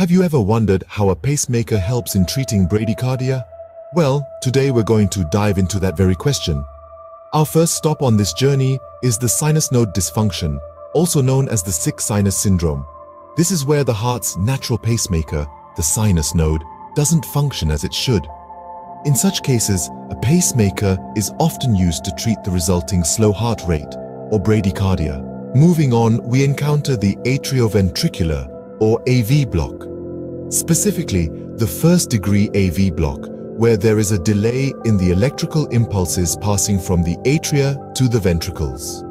Have you ever wondered how a pacemaker helps in treating bradycardia? Well, today we're going to dive into that very question. Our first stop on this journey is the sinus node dysfunction, also known as the sick sinus syndrome. This is where the heart's natural pacemaker, the sinus node, doesn't function as it should. In such cases, a pacemaker is often used to treat the resulting slow heart rate, or bradycardia. Moving on, we encounter the atrioventricular, or AV block. Specifically, the first-degree AV block, where there is a delay in the electrical impulses passing from the atria to the ventricles.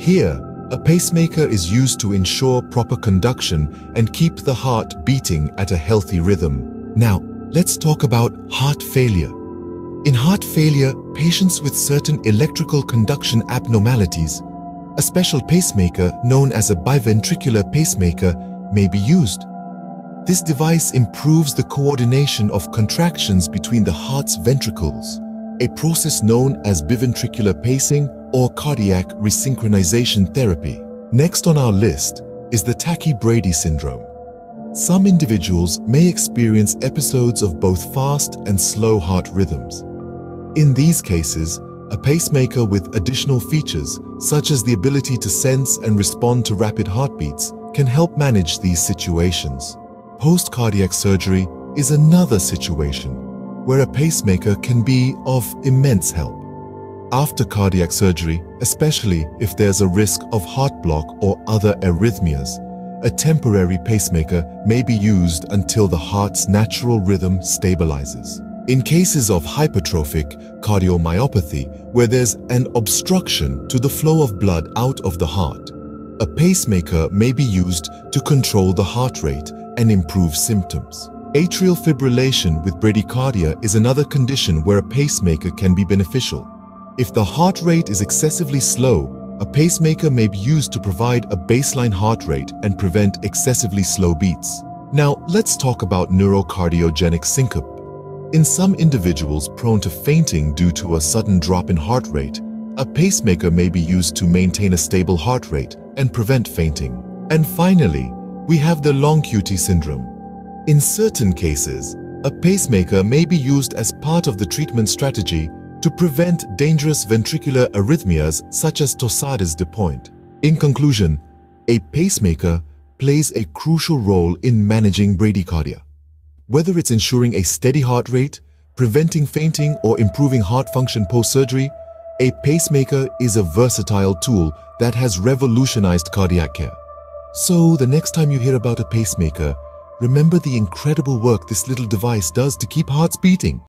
Here, a pacemaker is used to ensure proper conduction and keep the heart beating at a healthy rhythm. Now, let's talk about heart failure. In heart failure, patients with certain electrical conduction abnormalities, a special pacemaker known as a biventricular pacemaker may be used. This device improves the coordination of contractions between the heart's ventricles, a process known as biventricular pacing or cardiac resynchronization therapy. Next on our list is the Tachy-Brady syndrome. Some individuals may experience episodes of both fast and slow heart rhythms. In these cases, a pacemaker with additional features, such as the ability to sense and respond to rapid heartbeats, can help manage these situations. Post-cardiac surgery is another situation where a pacemaker can be of immense help. After cardiac surgery, especially if there's a risk of heart block or other arrhythmias, a temporary pacemaker may be used until the heart's natural rhythm stabilizes. In cases of hypertrophic cardiomyopathy, where there's an obstruction to the flow of blood out of the heart, a pacemaker may be used to control the heart rate and improve symptoms. Atrial fibrillation with bradycardia is another condition where a pacemaker can be beneficial. If the heart rate is excessively slow, a pacemaker may be used to provide a baseline heart rate and prevent excessively slow beats. Now, let's talk about neurocardiogenic syncope. In some individuals prone to fainting due to a sudden drop in heart rate, a pacemaker may be used to maintain a stable heart rate and prevent fainting. And finally, we have the long QT syndrome. In certain cases, a pacemaker may be used as part of the treatment strategy to prevent dangerous ventricular arrhythmias such as torsades de pointe. In conclusion, a pacemaker plays a crucial role in managing bradycardia. Whether it's ensuring a steady heart rate, preventing fainting, or improving heart function post-surgery, a pacemaker is a versatile tool that has revolutionized cardiac care. So, the next time you hear about a pacemaker, remember the incredible work this little device does to keep hearts beating.